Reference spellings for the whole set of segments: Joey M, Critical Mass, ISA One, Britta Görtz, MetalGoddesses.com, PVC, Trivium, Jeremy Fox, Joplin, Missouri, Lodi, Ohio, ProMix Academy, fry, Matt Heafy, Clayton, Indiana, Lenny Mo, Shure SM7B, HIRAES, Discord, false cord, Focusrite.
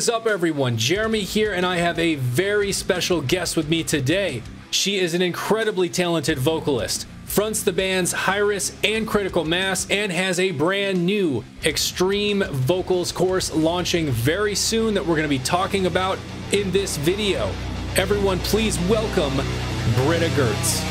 is up, everyone? Jeremy here, and I have a very special guest with me today. She is an incredibly talented vocalist, fronts the bands HIRAES and Critical Mass, and has a brand new extreme vocals course launching very soon that we're going to be talking about in this video. Everyone, please welcome Britta Görtz.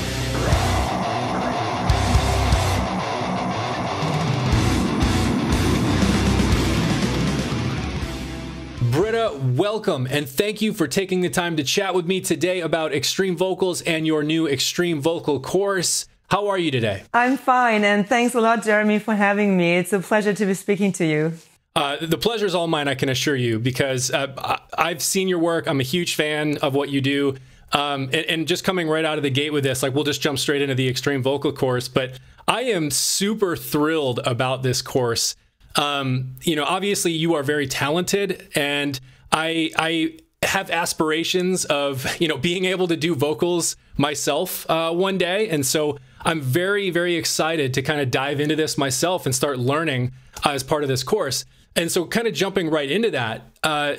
Britta, welcome, and thank you for taking the time to chat with me today about extreme vocals and your new extreme vocal course. How are you today? I'm fine, and thanks a lot, Jeremy, for having me. It's a pleasure to be speaking to you. The pleasure is all mine, I can assure you, because I've seen your work. I'm a huge fan of what you do. And just coming right out of the gate with this, like, we'll just jump straight into the extreme vocal course, but I am super thrilled about this course. You know, obviously you are very talented, and I have aspirations of, you know, being able to do vocals myself one day. And so I'm very, very excited to kind of dive into this myself and start learning as part of this course. And so kind of jumping right into that,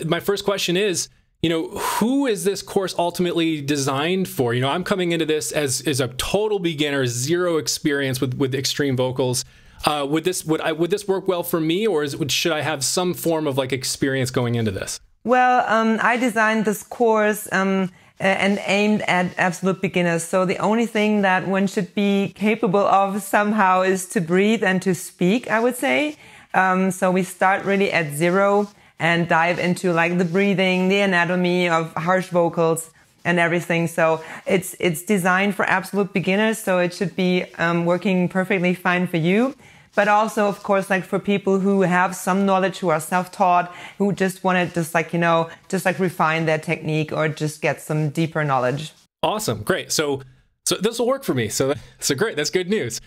my first question is, you know, who is this course ultimately designed for? You know, I'm coming into this as a total beginner, zero experience with extreme vocals. Would this work well for me, or should I have some form of, like, experience going into this? Well, I designed this course and aimed at absolute beginners. So the only thing that one should be capable of somehow is to breathe and to speak, I would say. So we start really at zero and dive into, like, the breathing, the anatomy of harsh vocals and everything. So it's designed for absolute beginners. So it should be working perfectly fine for you. But also, of course, like, for people who have some knowledge, who are self-taught, who just want to just, like, you know, just, like, refine their technique or just get some deeper knowledge. Awesome. Great. So this will work for me. So great. That's good news.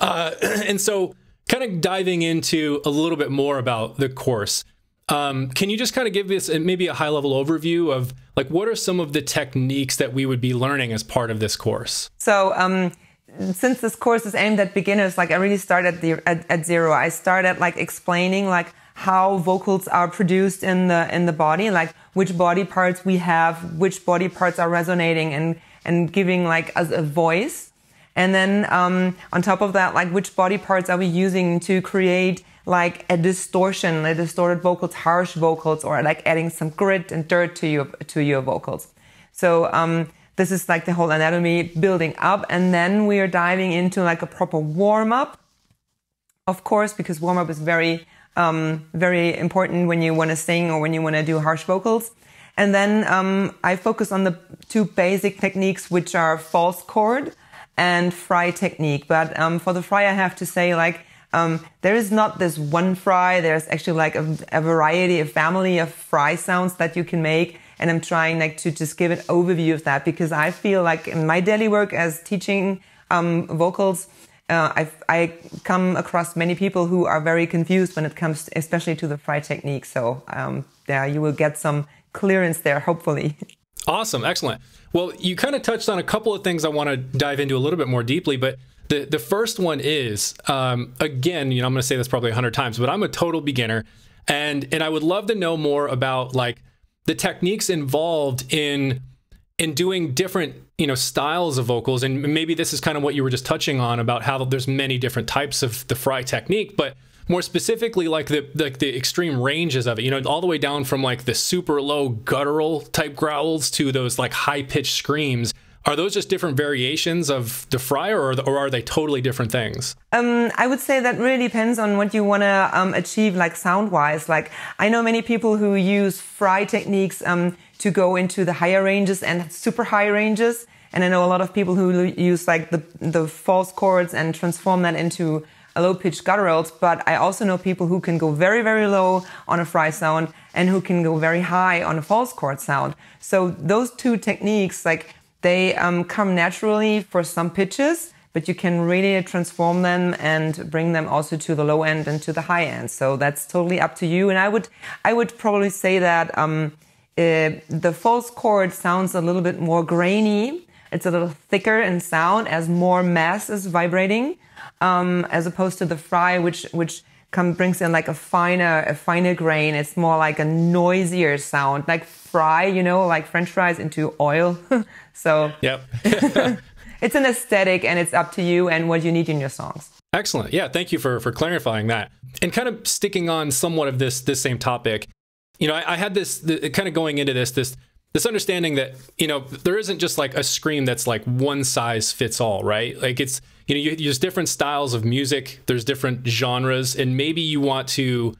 And so kind of diving into a little bit more about the course. Can you just kind of give this maybe a high level overview of, like, what are some of the techniques that we would be learning as part of this course? So since this course is aimed at beginners, like, I really start at zero. I start at, like, explaining, like, how vocals are produced in the body, like which body parts we have, which body parts are resonating and giving, like, us a voice. And then on top of that, like, which body parts are we using to create, like, a distortion, like distorted vocals, harsh vocals, or, like, adding some grit and dirt to your vocals. So this is, like, the whole anatomy building up, and then we are diving into, like, a proper warm up, of course, because warm up is very very important when you want to sing or when you want to do harsh vocals. And then I focus on the two basic techniques, which are false chord and fry technique. But for the fry, I have to say, like, there is not this one fry. There's actually, like, a variety, a family of fry sounds that you can make. And I'm trying, like, to just give an overview of that, because I feel like in my daily work as teaching vocals, I come across many people who are very confused when it comes to, especially to the fry technique. So yeah, you will get some clearance there, hopefully. Awesome. Excellent. Well, you kind of touched on a couple of things I want to dive into a little bit more deeply, but the first one is, again, you know, I'm going to say this probably 100 times, but I'm a total beginner, and I would love to know more about, like, the techniques involved in doing different, you know, styles of vocals. And maybe this is kind of what you were just touching on about how there's many different types of the fry technique, but more specifically, like the extreme ranges of it, you know, all the way down from, like, the super low guttural type growls to those, like, high pitched screams. Are those just different variations of the fry, or are they totally different things? I would say that really depends on what you want to achieve, like, sound-wise. Like, I know many people who use fry techniques to go into the higher ranges and super high ranges. And I know a lot of people who use, like, the false chords and transform that into low-pitched gutturals. But I also know people who can go very, very low on a fry sound and who can go very high on a false chord sound. So those two techniques, like, they come naturally for some pitches, but you can really transform them and bring them also to the low end and to the high end. So that's totally up to you. And I would probably say that the false chord sounds a little bit more grainy. It's a little thicker in sound as more mass is vibrating, as opposed to the fry, which brings in like a finer grain. It's more like a noisier sound, like fry, you know, like French fries into oil. So yep. It's an aesthetic, and it's up to you and what you need in your songs. Excellent. Yeah, thank you for clarifying that. And kind of sticking on somewhat of this same topic, you know, I had kind of going into this understanding that, you know, there isn't just like a scream that's like one size fits all, right? Like it's, you know, there's different styles of music, there's different genres, and maybe you want to,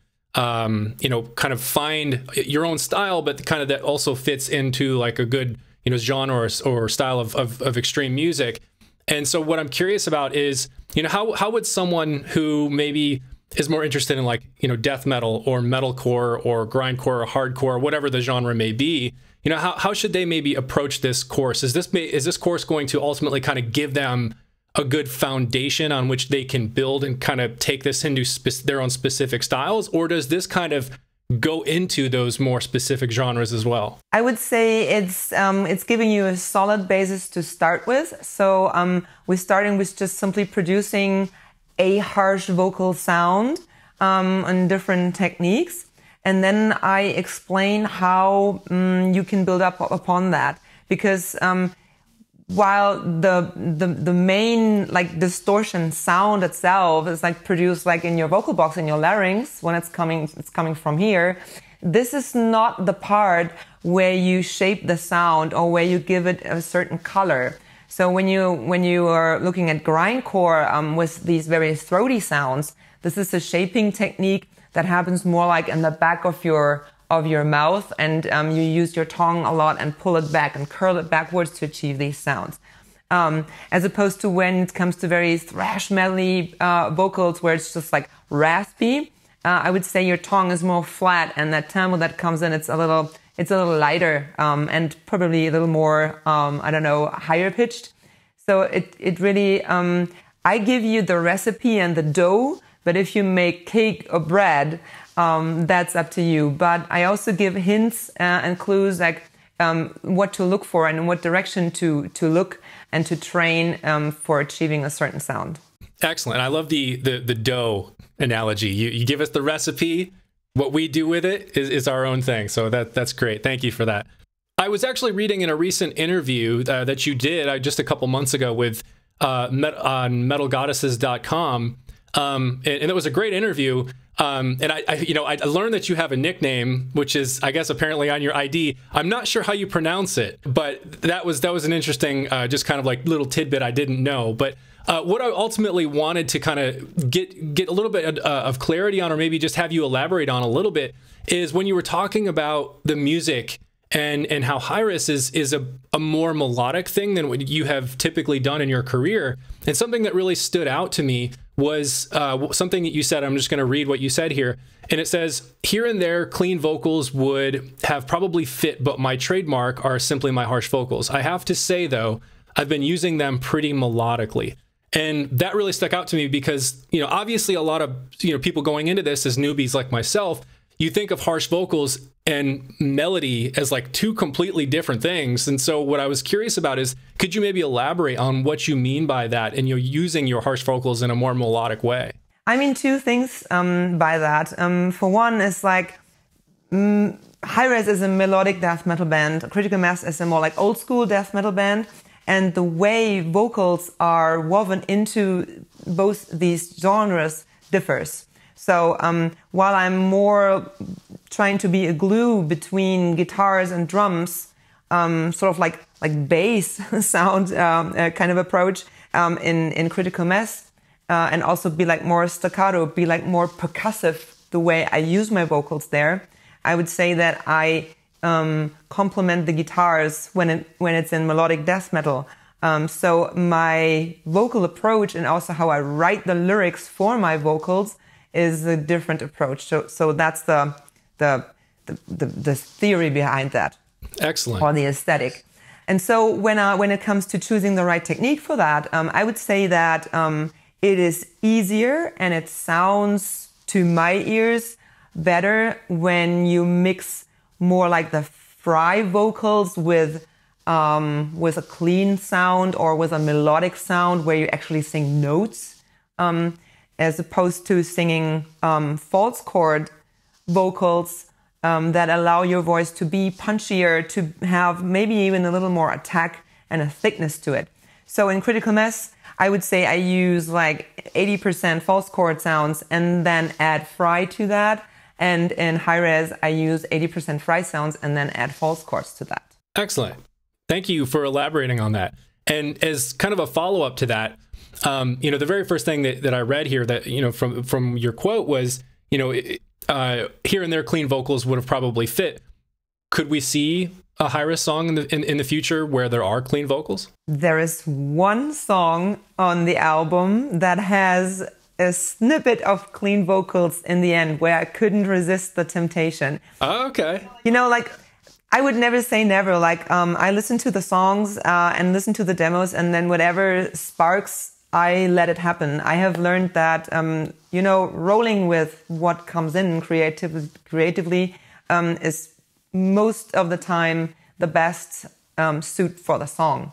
you know, kind of find your own style, but kind of that also fits into like a good, you know, genre or style of extreme music. And so what I'm curious about is, you know, how would someone who maybe is more interested in like, you know, death metal or metalcore or grindcore or hardcore, whatever the genre may be, you know, how should they maybe approach this course? Is this course going to ultimately kind of give them a good foundation on which they can build and kind of take this into their own specific styles? Or does this kind of go into those more specific genres as well? I would say it's giving you a solid basis to start with. So we're starting with just simply producing a harsh vocal sound on different techniques. And then I explain how you can build up upon that, because while the main like distortion sound itself is like produced like in your vocal box, in your larynx, when it's coming from here, this is not the part where you shape the sound or where you give it a certain color. So when you are looking at grindcore with these very throaty sounds, this is a shaping technique that happens more like in the back of your mouth, and you use your tongue a lot and pull it back and curl it backwards to achieve these sounds. As opposed to when it comes to very thrash metal-y vocals where it's just like raspy, I would say your tongue is more flat, and that timbre that comes in, it's a little lighter and probably a little more, I don't know, higher pitched. So it really, I give you the recipe and the dough, but if you make cake or bread, that's up to you. But I also give hints and clues, like what to look for and in what direction to look and to train for achieving a certain sound. Excellent. I love the dough analogy. You give us the recipe. What we do with it is our own thing. So that's great. Thank you for that. I was actually reading in a recent interview that you did just a couple months ago with on MetalGoddesses.com. And it was a great interview. And I you know, I learned that you have a nickname, which is, I guess, apparently on your ID. I'm not sure how you pronounce it, but that was an interesting, just kind of like little tidbit I didn't know. But what I ultimately wanted to kind of get a little bit of clarity on, or maybe just have you elaborate on a little bit, is when you were talking about the music and how HIRAES is a more melodic thing than what you have typically done in your career. And something that really stood out to me was something that you said. I'm just going to read what you said here. And it says, "Here and there, clean vocals would have probably fit, but my trademark are simply my harsh vocals. I have to say, though, I've been using them pretty melodically." And that really stuck out to me because, you know, obviously a lot of, you know, people going into this as newbies like myself, you think of harsh vocals and melody as like two completely different things. And so what I was curious about is, could you maybe elaborate on what you mean by that, and you're using your harsh vocals in a more melodic way? I mean two things by that. For one is like, HIRAES is a melodic death metal band. Critical Mass is a more like old school death metal band. And the way vocals are woven into both these genres differs. So while I'm more trying to be a glue between guitars and drums, sort of like bass sound kind of approach in Critical Mass, and also be like more staccato, be like more percussive the way I use my vocals there, I would say that I complement the guitars when it's in melodic death metal. So my vocal approach, and also how I write the lyrics for my vocals, is a different approach. So that's the theory behind that. Excellent. Or the aesthetic. And so when it comes to choosing the right technique for that, I would say that it is easier, and it sounds to my ears better when you mix more like the fry vocals with a clean sound or with a melodic sound where you actually sing notes. as opposed to singing false chord vocals that allow your voice to be punchier, to have maybe even a little more attack and a thickness to it. So in Critical Mass, I would say I use like 80% false chord sounds and then add fry to that. And in HIRAES, I use 80% fry sounds and then add false chords to that. Excellent. Thank you for elaborating on that. And as kind of a follow-up to that, you know, the very first thing that I read here that, you know, from your quote was, you know, here and there clean vocals would have probably fit. Could we see a HIRAES song in the future where there are clean vocals? There is one song on the album that has a snippet of clean vocals in the end where I couldn't resist the temptation. Oh, okay. You know, like, I would never say never. Like, I listen to the songs and listen to the demos, and then whatever sparks, I let it happen. I have learned that, you know, rolling with what comes in creatively is most of the time the best suit for the song.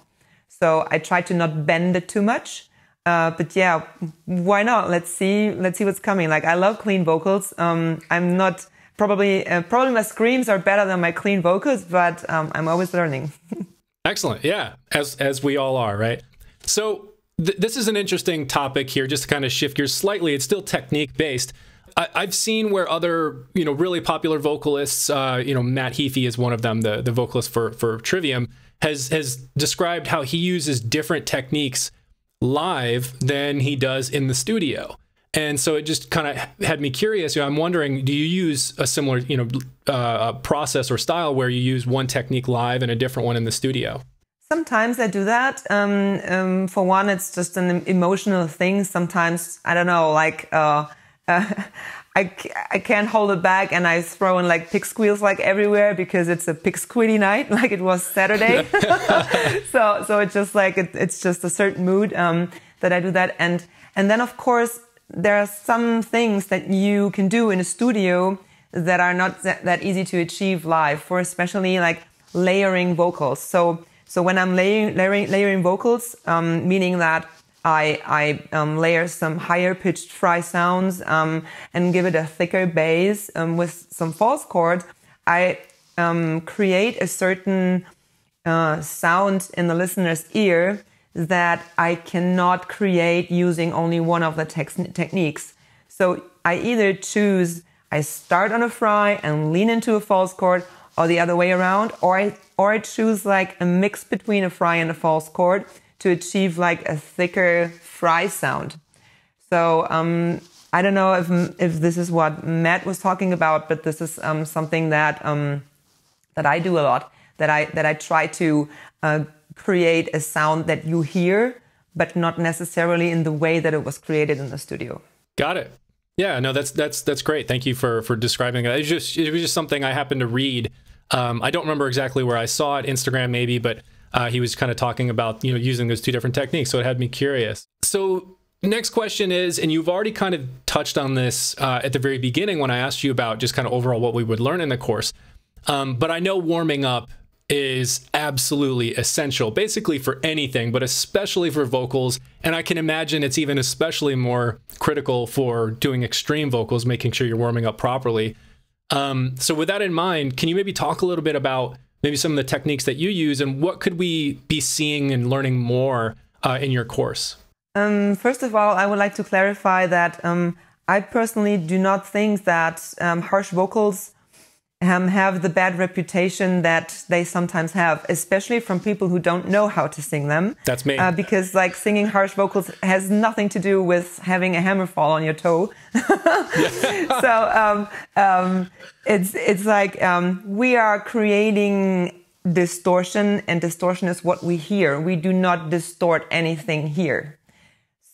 So I try to not bend it too much. But yeah, why not? Let's see what's coming. Like, I love clean vocals. I'm not probably my screams are better than my clean vocals, but I'm always learning. Excellent. Yeah, as we all are, right? So this is an interesting topic here, just to kind of shift gears slightly. It's still technique based. I've seen where other, you know, really popular vocalists, you know, Matt Heafy is one of them, the vocalist for Trivium, has described how he uses different techniques live than he does in the studio. And so it just kind of had me curious. You know, I'm wondering, do you use a similar, you know, process or style where you use one technique live and a different one in the studio? Sometimes I do that. For one, it's just an emotional thing. Sometimes, I don't know, like I can't hold it back and I throw in like pig squeals like everywhere because it's a pig squealy night, like it was Saturday. so it's just like it's just a certain mood that I do that. And then of course there are some things that you can do in a studio that are not that easy to achieve live, for especially like layering vocals. So when I'm layering vocals, meaning that I layer some higher pitched fry sounds and give it a thicker bass with some false chords, I create a certain sound in the listener's ear that I cannot create using only one of the techniques. So I start on a fry and lean into a false chord, or the other way around, or I choose like a mix between a fry and a false chord to achieve like a thicker fry sound. So I don't know if this is what Matt was talking about, but this is something that I do a lot. That I try to create a sound that you hear, but not necessarily in the way that it was created in the studio. Got it. Yeah. No, that's great. Thank you for describing that. It was just something I happened to read. I don't remember exactly where I saw it. Instagram maybe, but. He was kind of talking about, you know, using those two different techniques. So it had me curious. So next question is, and you've already kind of touched on this at the very beginning when I asked you about just kind of overall what we would learn in the course. But I know warming up is absolutely essential, basically for anything, but especially for vocals. And I can imagine it's even especially more critical for doing extreme vocals, making sure you're warming up properly. So with that in mind, can you maybe talk a little bit about maybe some of the techniques that you use, and what could we be seeing and learning more in your course? First of all, I would like to clarify that I personally do not think that harsh vocals have the bad reputation that they sometimes have, especially from people who don't know how to sing them. That's me. Because like singing harsh vocals has nothing to do with having a hammer fall on your toe. So it's like we are creating distortion, and distortion is what we hear. We do not distort anything here.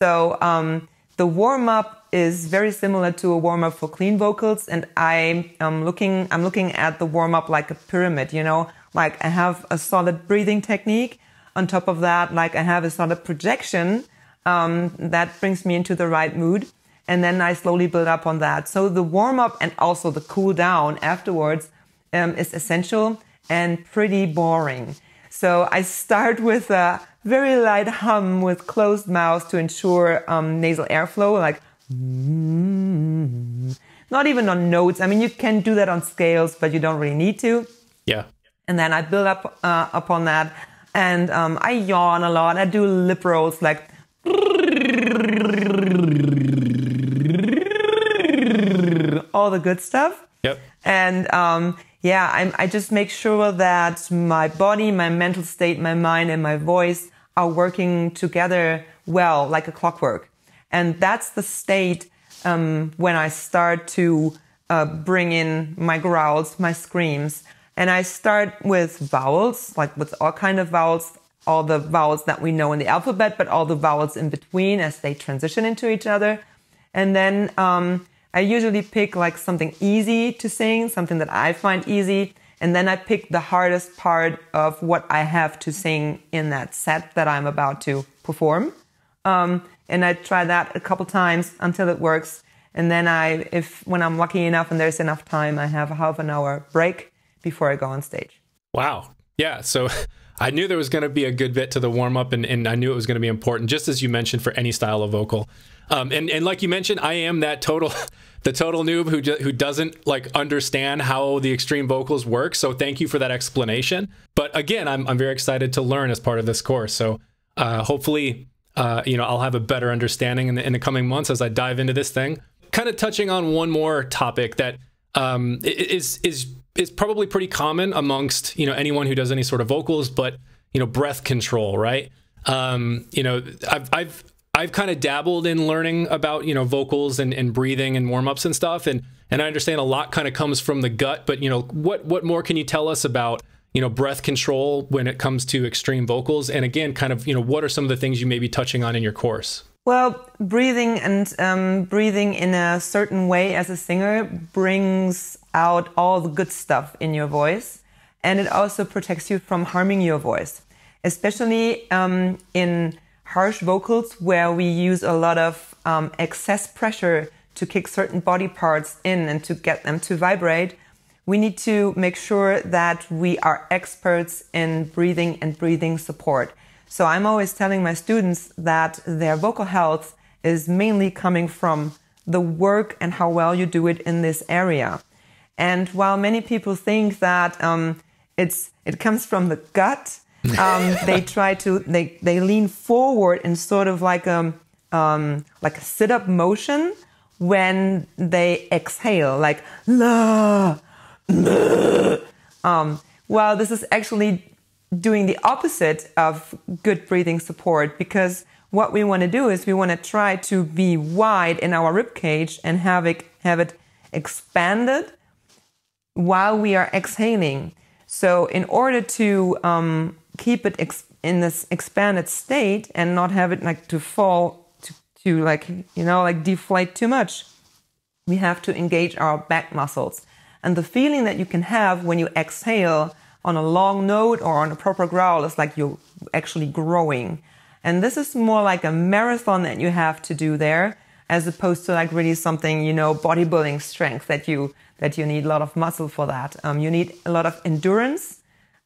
So the warm-up is very similar to a warm-up for clean vocals, and I am looking at the warm-up like a pyramid, you know? Like, I have a solid breathing technique. On top of that, like, I have a solid projection that brings me into the right mood, and then I slowly build up on that. So the warm-up and also the cool-down afterwards is essential and pretty boring. So I start with a very light hum with closed mouth to ensure nasal airflow, like Not even on notes. I mean, you can do that on scales, but you don't really need to. Yeah. And then I build up upon that. And I yawn a lot. I do lip rolls like... all the good stuff. Yep. And yeah, I just make sure that my body, my mental state, my mind, and my voice are working together well, like a clockwork. And that's the state when I start to bring in my growls, my screams. And I start with vowels, like with all kind of vowels, all the vowels that we know in the alphabet, but all the vowels in between as they transition into each other. And then I usually pick like something easy to sing, something that I find easy. And then I pick the hardest part of what I have to sing in that set that I'm about to perform. And I try that a couple times until it works. And then I, when I'm lucky enough and there's enough time, I have a half-an-hour break before I go on stage. Wow. Yeah. So I knew there was going to be a good bit to the warm up, and I knew it was going to be important, just as you mentioned, for any style of vocal. And like you mentioned, I am that the total noob who doesn't like understand how the extreme vocals work. So thank you for that explanation. But again, I'm very excited to learn as part of this course. So hopefully, you know, I'll have a better understanding in the coming months as I dive into this thing. Kind of touching on one more topic that is probably pretty common amongst, you know, anyone who does any sort of vocals, but, you know, breath control, right? You know, I've kind of dabbled in learning about, you know, vocals and breathing and warm-ups and stuff. And I understand a lot kind of comes from the gut, but, you know, what more can you tell us about, you know, breath control when it comes to extreme vocals? And again, kind of, you know, what are some of the things you may be touching on in your course? Well, breathing and breathing in a certain way as a singer brings out all the good stuff in your voice, and it also protects you from harming your voice, especially in harsh vocals where we use a lot of excess pressure to kick certain body parts in and to get them to vibrate. We need to make sure that we are experts in breathing and breathing support. So I'm always telling my students that their vocal health is mainly coming from the work and how well you do it in this area. And while many people think that it comes from the gut, they lean forward in sort of like a sit-up motion when they exhale, like la, la. Well, this is actually doing the opposite of good breathing support, because what we want to do is we want to try to be wide in our ribcage and have it expanded while we are exhaling. So in order to keep it in this expanded state and not have it like to fall to like, you know, like deflate too much, we have to engage our back muscles. And the feeling that you can have when you exhale on a long note or on a proper growl, it's like you're actually growing. And this is more like a marathon that you have to do there, as opposed to like really something, you know, bodybuilding strength that you need a lot of muscle for that. You need a lot of endurance,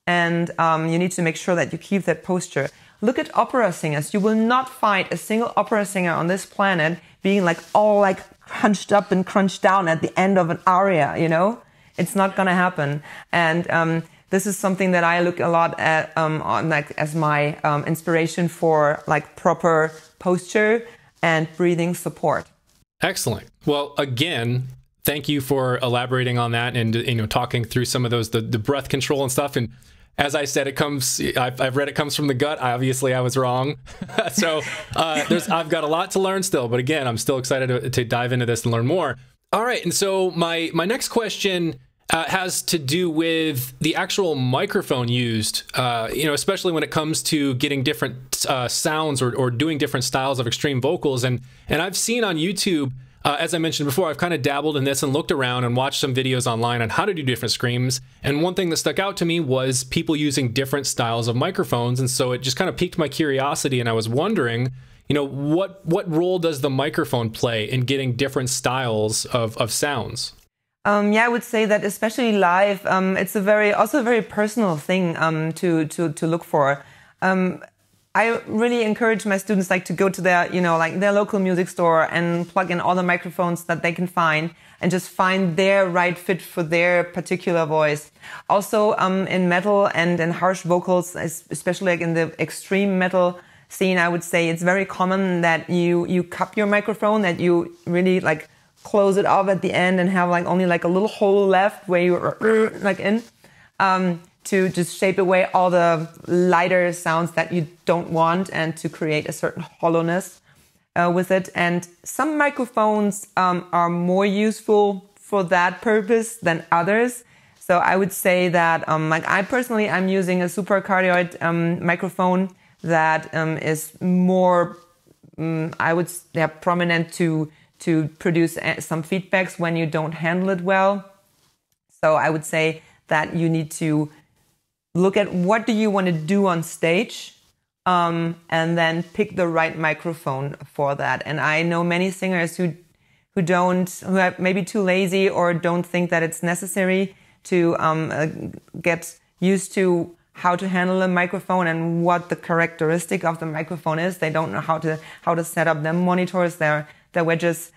and you need to make sure that you keep that posture. Look at opera singers. You will not find a single opera singer on this planet being like all like hunched up and crunched down at the end of an aria, you know? It's not gonna happen. And this is something that I look a lot at on, like, as my inspiration for like proper posture and breathing support. Excellent. Well, again, thank you for elaborating on that and, you know, talking through some of those, the breath control and stuff. And as I said, I've read it comes from the gut. Obviously, I was wrong. So I've got a lot to learn still, but again, I'm still excited to dive into this and learn more. All right. And so my next question has to do with the actual microphone used, you know, especially when it comes to getting different sounds or doing different styles of extreme vocals. And I've seen on YouTube, as I mentioned before, I've kind of dabbled in this and looked around and watched some videos online on how to do different screams. And one thing that stuck out to me was people using different styles of microphones. And so it just kind of piqued my curiosity, and I was wondering, you know, what role does the microphone play in getting different styles of sounds? Yeah, I would say that especially live, it's also a very personal thing to look for. I really encourage my students to go to their, their local music store and plug in all the microphones that they can find and just find their right fit for their particular voice. Also, in metal and in harsh vocals, especially in the extreme metal scene, I would say it's very common that you cup your microphone, that you really close it off at the end and have only a little hole left where you're in. To just shape away all the lighter sounds that you don't want and to create a certain hollowness with it. And some microphones are more useful for that purpose than others. So I would say that I personally, I'm using a super cardioid microphone that is more, I would say, yeah, prominent to produce some feedbacks when you don't handle it well. So I would say that you need to look at what do you want to do on stage and then pick the right microphone for that. And I know many singers who are maybe too lazy or don't think that it's necessary to get used to how to handle a microphone and what the characteristic of the microphone is. They don't know how to set up their monitors, their wedges.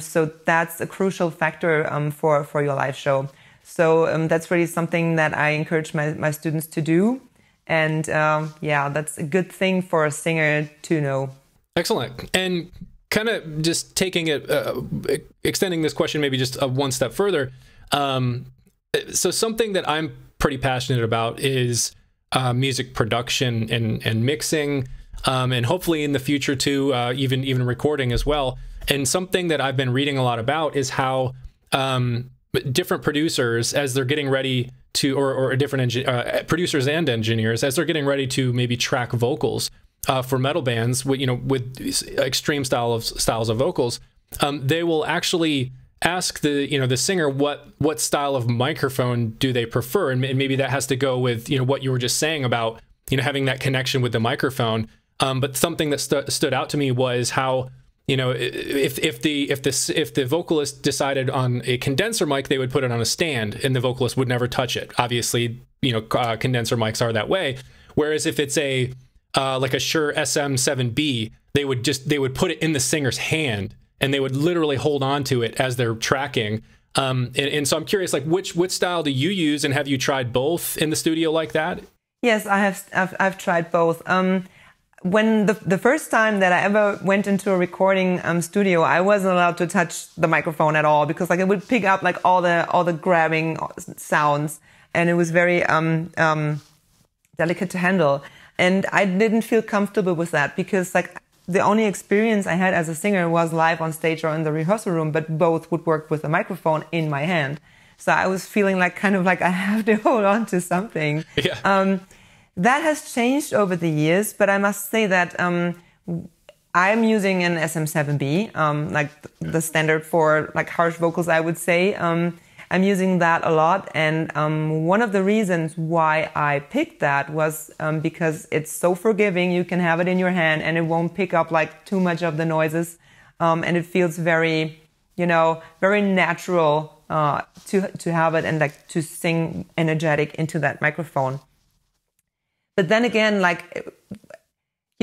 So that's a crucial factor for your live show. So that's really something that I encourage my students to do. And yeah, that's a good thing for a singer to know. Excellent. And kind of just taking it, extending this question maybe just one step further. So something that I'm pretty passionate about is music production and mixing, and hopefully in the future too, even recording as well. And something that I've been reading a lot about is how different producers, as they're getting ready to, or different producers and engineers, as they're getting ready to maybe track vocals for metal bands, with extreme styles of vocals, they will actually ask the singer what style of microphone do they prefer, and maybe that has to go with what you were just saying about having that connection with the microphone. But something that stood out to me was how, if the vocalist decided on a condenser mic, they would put it on a stand and the vocalist would never touch it. Obviously, condenser mics are that way. Whereas if it's a like a Shure SM7B, they would put it in the singer's hand and they would literally hold on to it as they're tracking. And so I'm curious, which style do you use, and have you tried both in the studio like that? Yes, I have. I've tried both. When the first time that I ever went into a recording studio, I wasn't allowed to touch the microphone at all because it would pick up all the grabbing sounds, and it was very delicate to handle. And I didn't feel comfortable with that because the only experience I had as a singer was live on stage or in the rehearsal room, but both would work with a microphone in my hand. So I was feeling kind of I have to hold on to something. Yeah. That has changed over the years, but I must say that I'm using an SM7B, the standard for harsh vocals, I would say. I'm using that a lot, and one of the reasons why I picked that was because it's so forgiving. You can have it in your hand, and it won't pick up too much of the noises, and it feels very, very natural to have it and to sing energetic into that microphone. But then again,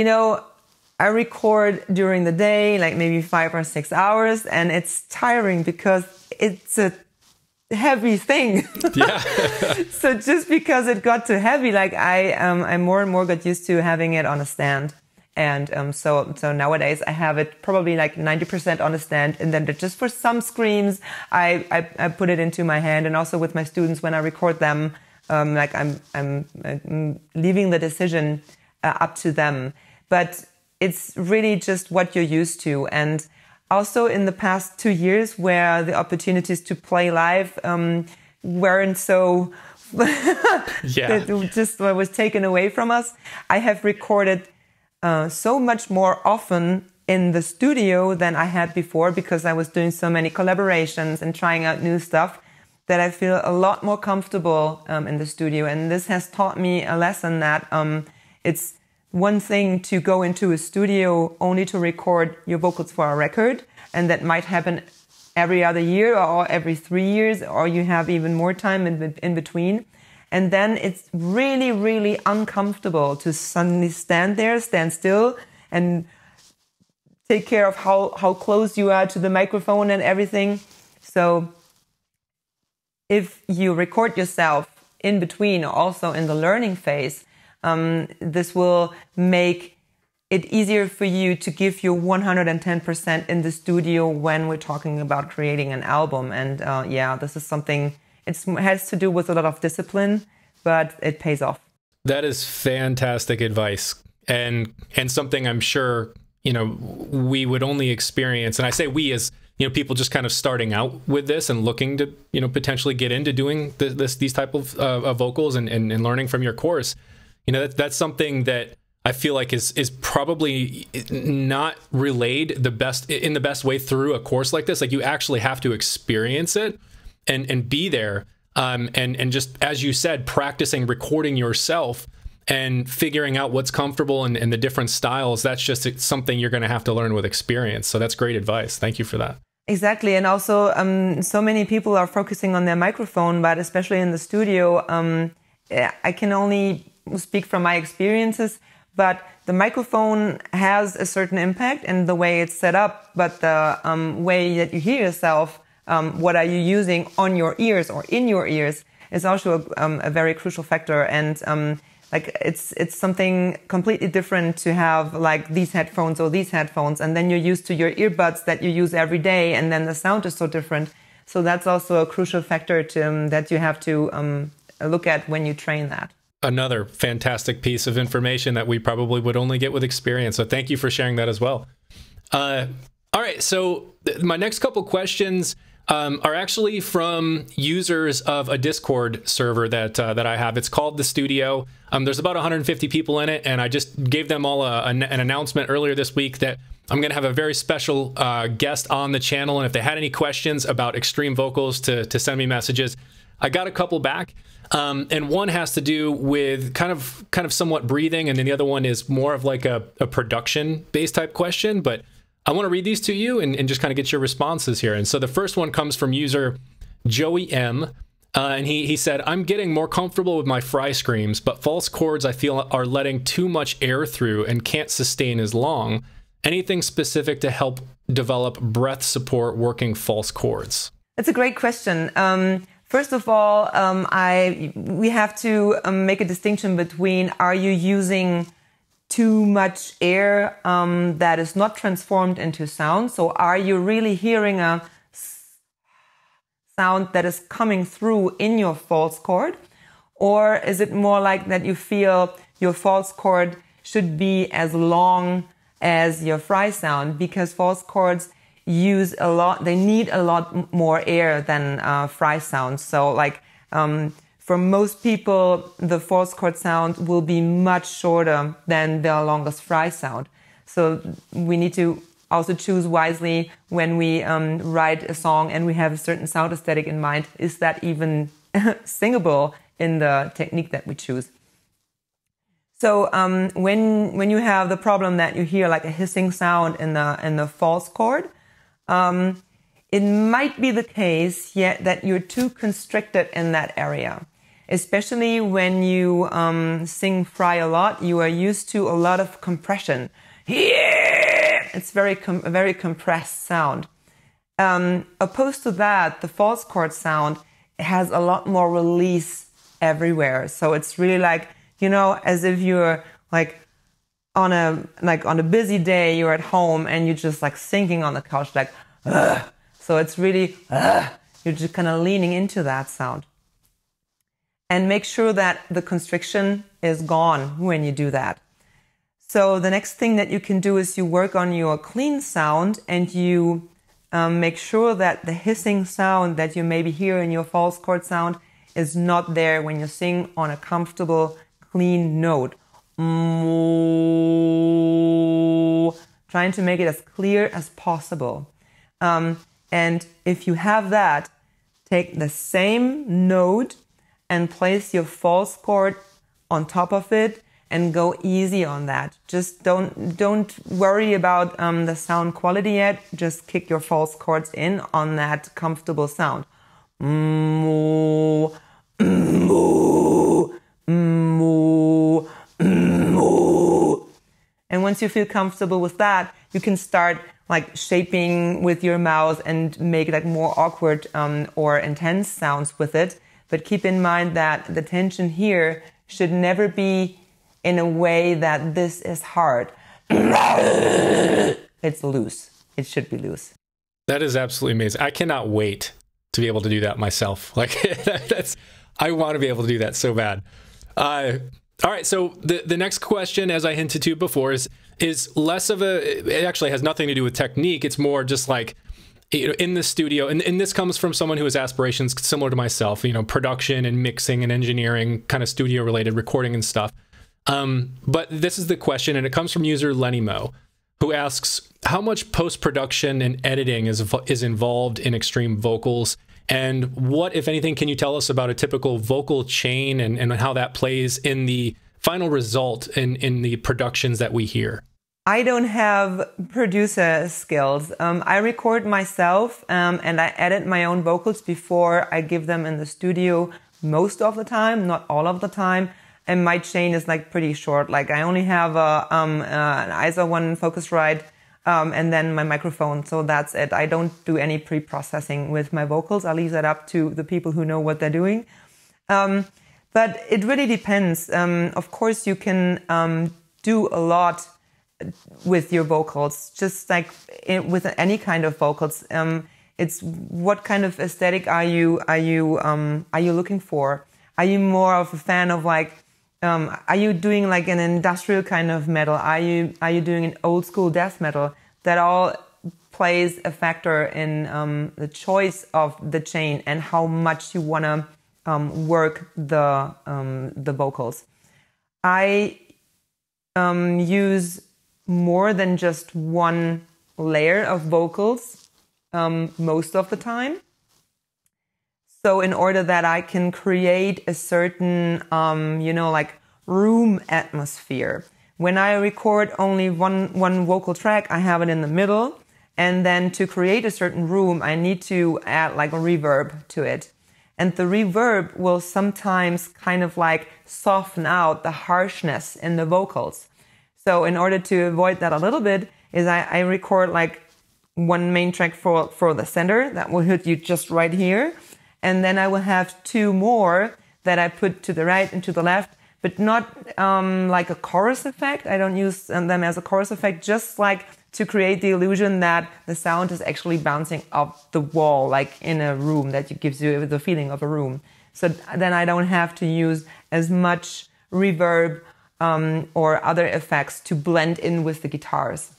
I record during the day, maybe 5 or 6 hours, and it's tiring because it's a heavy thing. Yeah. So just because it got too heavy, I more and more got used to having it on a stand. And so nowadays I have it probably 90% on a stand, and then just for some screams, I put it into my hand. And also with my students, when I record them, I'm leaving the decision up to them, but it's really just what you're used to. And also in the past 2 years, where the opportunities to play live weren't so, just was taken away from us, I have recorded so much more often in the studio than I had before, because I was doing so many collaborations and trying out new stuff, that I feel a lot more comfortable in the studio. And this has taught me a lesson that it's one thing to go into a studio only to record your vocals for a record, and that might happen every other year or every 3 years, or you have even more time in between. And then it's really, really uncomfortable to suddenly stand still and take care of how close you are to the microphone and everything. So if you record yourself in between, also in the learning phase, this will make it easier for you to give your 110% in the studio when we're talking about creating an album. And yeah, this is something, it has to do with a lot of discipline, but it pays off. That is fantastic advice, and something I'm sure, you know, we would only experience, and I say we as, you know, people just kind of starting out with this and looking to, you know, potentially get into doing these type of vocals and learning from your course. You know, that's something that I feel like is probably not relayed in the best way through a course like this. Like, you actually have to experience it and be there, and just, as you said, practicing recording yourself and figuring out what's comfortable and the different styles. That's just something you're going to have to learn with experience. So that's great advice. Thank you for that. Exactly. And also, so many people are focusing on their microphone, but especially in the studio, I can only speak from my experiences, but the microphone has a certain impact in the way it's set up, but the way that you hear yourself, what are you using on your ears or in your ears, is also a very crucial factor. And like, it's something completely different to have like these headphones or these headphones, and then you're used to your earbuds that you use every day, and then the sound is so different. So that's also a crucial factor that you have to look at when you train that. Another fantastic piece of information that we probably would only get with experience. So thank you for sharing that as well. All right, so my next couple questions are actually from users of a Discord server that that I have. It's called The Studio. There's about 150 people in it, and I just gave them all an announcement earlier this week that I'm going to have a very special guest on the channel, and if they had any questions about extreme vocals, to send me messages. I got a couple back, and one has to do with kind of somewhat breathing, and then the other one is more of like a production-based type question, but I want to read these to you and just kind of get your responses here. And so the first one comes from user Joey M. And he said, I'm getting more comfortable with my fry screams, but false chords I feel are letting too much air through and can't sustain as long. Anything specific to help develop breath support working false chords? That's a great question. First of all, we have to make a distinction between, are you using too much air that is not transformed into sound? So are you really hearing a sound that is coming through in your false chord? Or is it more like that you feel your false chord should be as long as your fry sound? Because false chords use a lot, they need a lot more air than fry sounds. So like, for most people, the false chord sound will be much shorter than their longest fry sound. So we need to also choose wisely when we write a song and we have a certain sound aesthetic in mind. Is that even singable in the technique that we choose? So when you have the problem that you hear like a hissing sound in the false chord, it might be the case that you're too constricted in that area. Especially when you sing fry a lot, you are used to a lot of compression. It's a very compressed sound. Opposed to that, the false chord sound has a lot more release everywhere. So it's really like, you know, as if you're like on a busy day, you're at home and you're just like sinking on the couch, like, ugh. So it's really, you're just kind of leaning into that sound. And make sure that the constriction is gone when you do that. So the next thing that you can do is you work on your clean sound, and you make sure that the hissing sound that you maybe hear in your false chord sound is not there when you sing on a comfortable, clean note. Trying to make it as clear as possible. And if you have that, take the same note and place your false chord on top of it and go easy on that. Just don't worry about the sound quality yet. Just kick your false chords in on that comfortable sound. And once you feel comfortable with that, you can start like shaping with your mouth and make like more awkward or intense sounds with it. But keep in mind that the tension here should never be in a way that this is hard. It's loose. It should be loose. That is absolutely amazing. I cannot wait to be able to do that myself. Like that's, I want to be able to do that so bad. All right, so the next question, as I hinted to before, is less of a, it actually has nothing to do with technique. It's more just like, you know, in the studio, and this comes from someone who has aspirations similar to myself, you know, production and mixing and engineering, kind of studio related recording and stuff. But this is the question, and it comes from user Lenny Mo, who asks, how much post-production and editing is involved in extreme vocals? And what, if anything, can you tell us about a typical vocal chain and how that plays in the final result in the productions that we hear? I don't have producer skills. I record myself and I edit my own vocals before I give them in the studio most of the time, not all of the time. And my chain is like pretty short. Like I only have an ISA One Focusrite and then my microphone, so that's it. I don't do any pre-processing with my vocals. I leave that up to the people who know what they're doing. But it really depends. Of course, you can do a lot with your vocals, just like with any kind of vocals. It's what kind of aesthetic are you looking for? Are you more of a fan of like? Are you doing like an industrial kind of metal? Are you doing an old school death metal? That all plays a factor in the choice of the chain and how much you wanna work the vocals. I use more than just one layer of vocals most of the time. So in order that I can create a certain, you know, like room atmosphere. When I record only one vocal track, I have it in the middle. And then to create a certain room, I need to add like a reverb to it. And the reverb will sometimes kind of like soften out the harshness in the vocals. So in order to avoid that a little bit, is I record like one main track for the center that will hit you just right here. And then I will have two more that I put to the right and to the left, but not like a chorus effect. I don't use them as a chorus effect, just like to create the illusion that the sound is actually bouncing off the wall, like in a room, that gives you the feeling of a room. So then I don't have to use as much reverb or other effects to blend in with the guitars.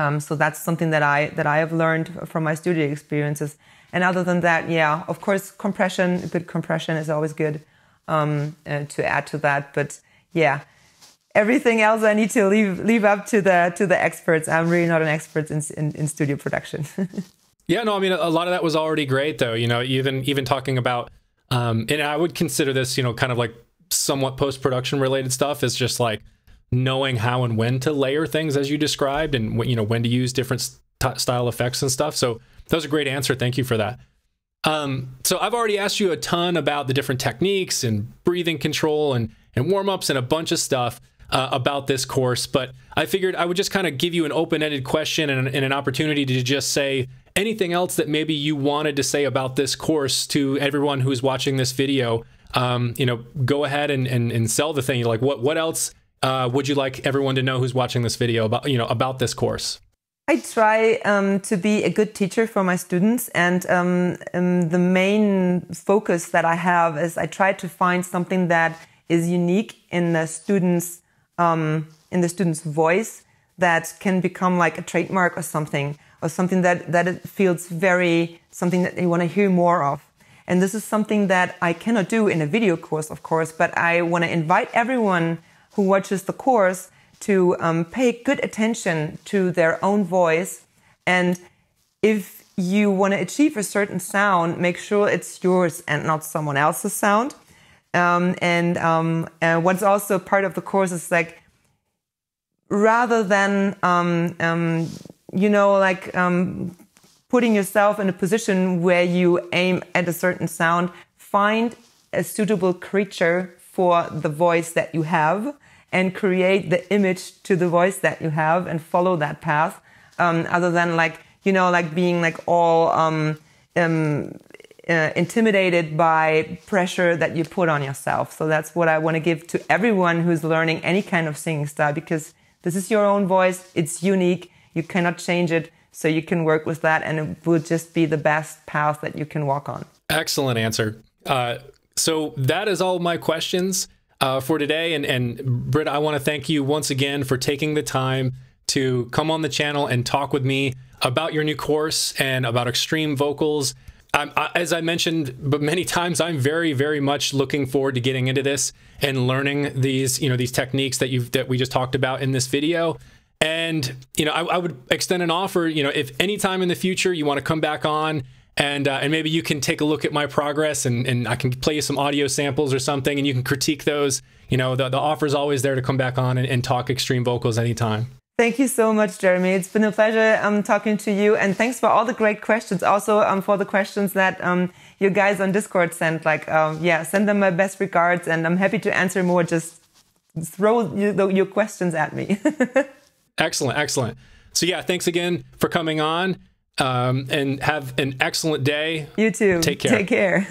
So that's something that I have learned from my studio experiences. And other than that, yeah, of course, compression, good compression is always good to add to that. But yeah, everything else I need to leave up to the experts. I'm really not an expert in studio production. Yeah, no, I mean, a lot of that was already great, though. You know, even talking about, and I would consider this, you know, kind of like somewhat post-production related stuff is just like knowing how and when to layer things, as you described, and you know, when to use different style effects and stuff. So that was a great answer. Thank you for that. So I've already asked you a ton about the different techniques and breathing control and warm-ups and a bunch of stuff about this course, but I figured I would just kind of give you an open-ended question and an opportunity to just say anything else that maybe you wanted to say about this course to everyone who's watching this video. You know, go ahead and sell the thing. You're like, what else would you like everyone to know who's watching this video about, you know, about this course? I try to be a good teacher for my students, and the main focus that I have is I try to find something that is unique in the student's voice that can become like a trademark or something that it feels very something that they want to hear more of. And this is something that I cannot do in a video course, of course, but I want to invite everyone who watches the course to pay good attention to their own voice. And if you want to achieve a certain sound, make sure it's yours and not someone else's sound. And what's also part of the course is like, rather than, you know, like putting yourself in a position where you aim at a certain sound, find a suitable creature for the voice that you have. and create the image to the voice that you have and follow that path. Other than like, you know, like being like all intimidated by pressure that you put on yourself. So that's what I want to give to everyone who's learning any kind of singing style, because this is your own voice. It's unique. You cannot change it. So you can work with that and it will just be the best path that you can walk on. Excellent answer. So that is all my questions for today. And Britta, I want to thank you once again for taking the time to come on the channel and talk with me about your new course and about extreme vocals. As I mentioned many times, I'm very, very much looking forward to getting into this and learning these, you know, these techniques that we just talked about in this video. And, you know, I would extend an offer, you know, if anytime in the future you want to come back on and maybe you can take a look at my progress and I can play you some audio samples or something and you can critique those, you know, the offer is always there to come back on and talk extreme vocals anytime. Thank you so much, Jeremy. It's been a pleasure talking to you, and thanks for all the great questions. Also for the questions that you guys on Discord sent, like, yeah, send them my best regards and I'm happy to answer more. Just throw your questions at me. Excellent. Excellent. So yeah, thanks again for coming on and have an excellent day. You too. Take care. Take care.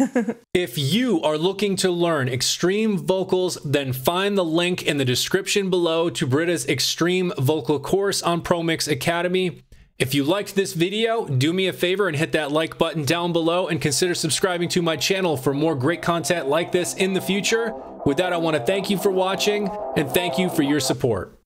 If you are looking to learn extreme vocals, then find the link in the description below to Britta's extreme vocal course on ProMix Academy. If you liked this video, do me a favor and hit that like button down below and consider subscribing to my channel for more great content like this in the future. With that, I want to thank you for watching and thank you for your support.